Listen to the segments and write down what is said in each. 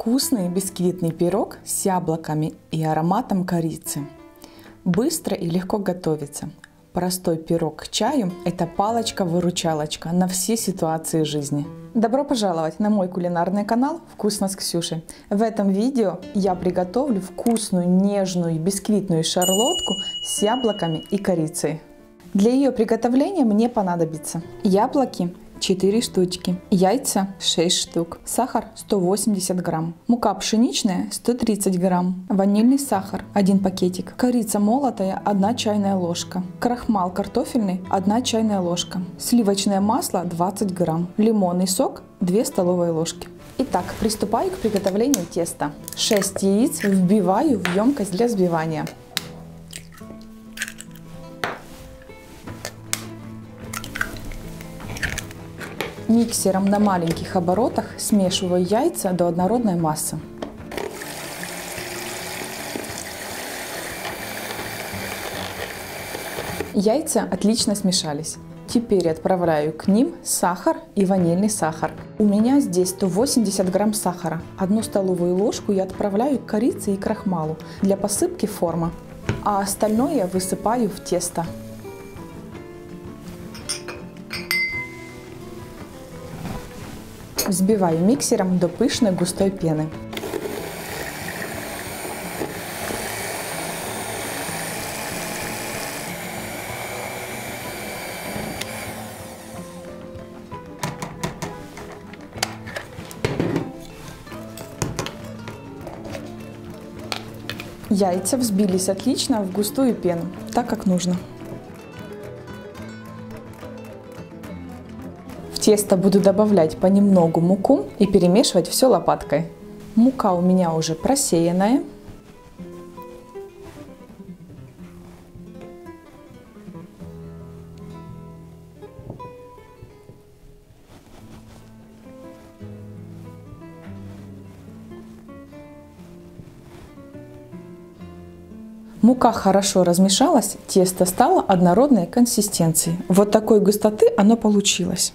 Вкусный бисквитный пирог с яблоками и ароматом корицы. Быстро и легко готовится. Простой пирог к чаю – это палочка-выручалочка на все ситуации жизни. Добро пожаловать на мой кулинарный канал «Вкусно с Ксюшей». В этом видео я приготовлю вкусную, нежную бисквитную шарлотку с яблоками и корицей. Для ее приготовления мне понадобится яблоки, 4 штучки, яйца 6 штук, сахар 180 грамм, мука пшеничная 130 грамм, ванильный сахар 1 пакетик, корица молотая 1 чайная ложка, крахмал картофельный 1 чайная ложка, сливочное масло 20 грамм, лимонный сок 2 столовые ложки. Итак, приступаю к приготовлению теста. 6 яиц вбиваю в емкость для взбивания. Миксером на маленьких оборотах смешиваю яйца до однородной массы. Яйца отлично смешались. Теперь отправляю к ним сахар и ванильный сахар. У меня здесь 180 грамм сахара. 1 столовую ложку я отправляю к корице и крахмалу для посыпки формы, а остальное высыпаю в тесто. Взбиваю миксером до пышной густой пены. Яйца взбились отлично в густую пену, так как нужно. В тесто буду добавлять понемногу муку и перемешивать все лопаткой. Мука у меня уже просеянная. Мука хорошо размешалась, тесто стало однородной консистенции. Вот такой густоты оно получилось.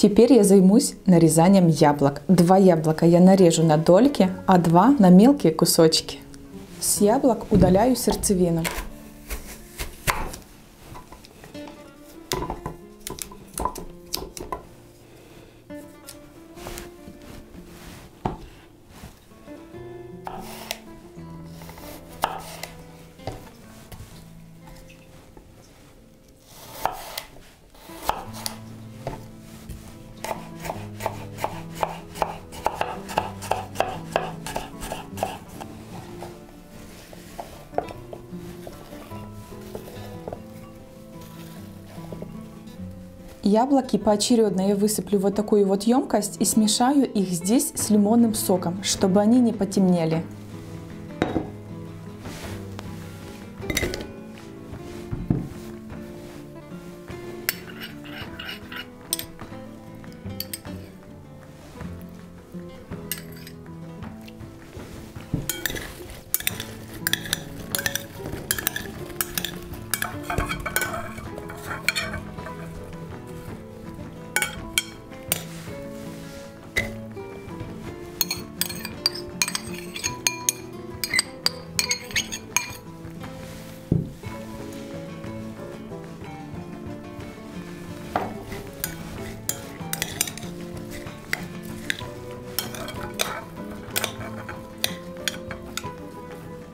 Теперь я займусь нарезанием яблок. 2 яблока я нарежу на дольки, а 2 на мелкие кусочки. С яблок удаляю сердцевину. Яблоки поочередно я высыплю в вот такую вот емкость и смешаю их здесь с лимонным соком, чтобы они не потемнели.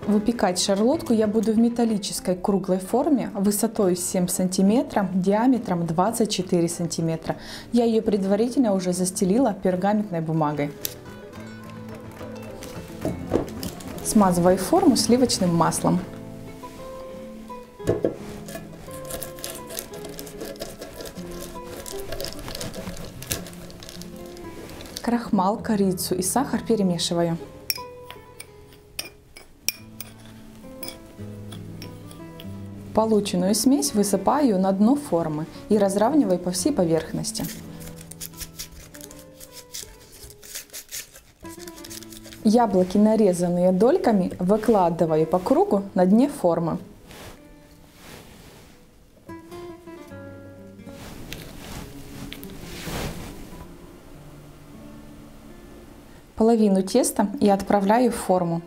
Выпекать шарлотку я буду в металлической круглой форме высотой 7 см, диаметром 24 см. Я ее предварительно уже застелила пергаментной бумагой. Смазываю форму сливочным маслом. Крахмал, корицу и сахар перемешиваю. Полученную смесь высыпаю на дно формы и разравниваю по всей поверхности. Яблоки, нарезанные дольками, выкладываю по кругу на дне формы. половину теста и отправляю в форму.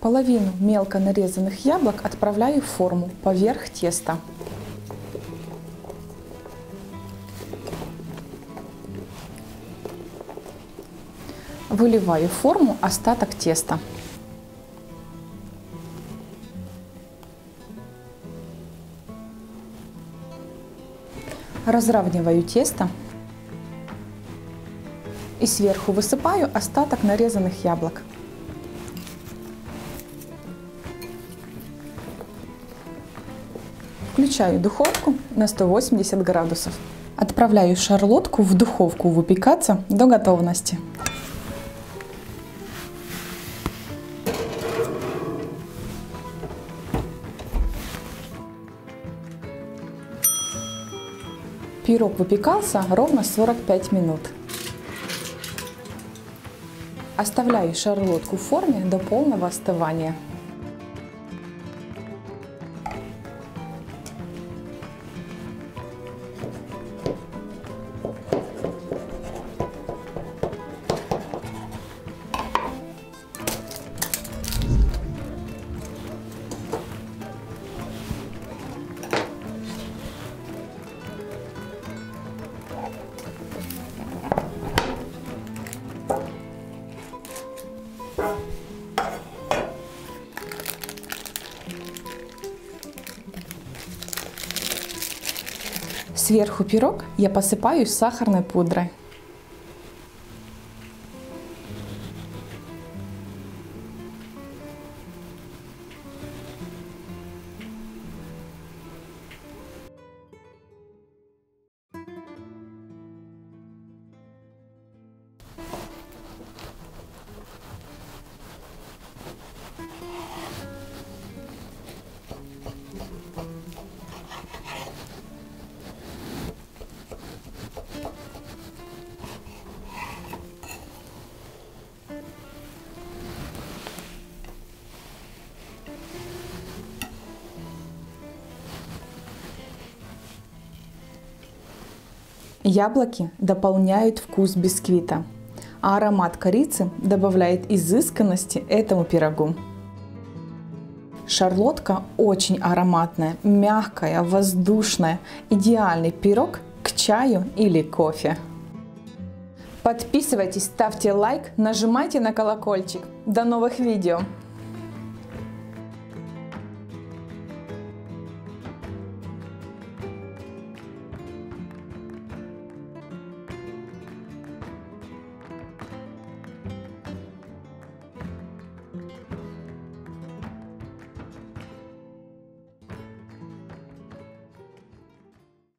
Половину мелко нарезанных яблок отправляю в форму поверх теста. Выливаю в форму остаток теста. Разравниваю тесто и сверху высыпаю остаток нарезанных яблок. Включаю духовку на 180 градусов. Отправляю шарлотку в духовку выпекаться до готовности. Пирог выпекался ровно 45 минут. Оставляю шарлотку в форме до полного остывания. Сверху пирог я посыпаю сахарной пудрой. Яблоки дополняют вкус бисквита, а аромат корицы добавляет изысканности этому пирогу. Шарлотка очень ароматная, мягкая, воздушная. Идеальный пирог к чаю или кофе. Подписывайтесь, ставьте лайк, нажимайте на колокольчик. До новых видео!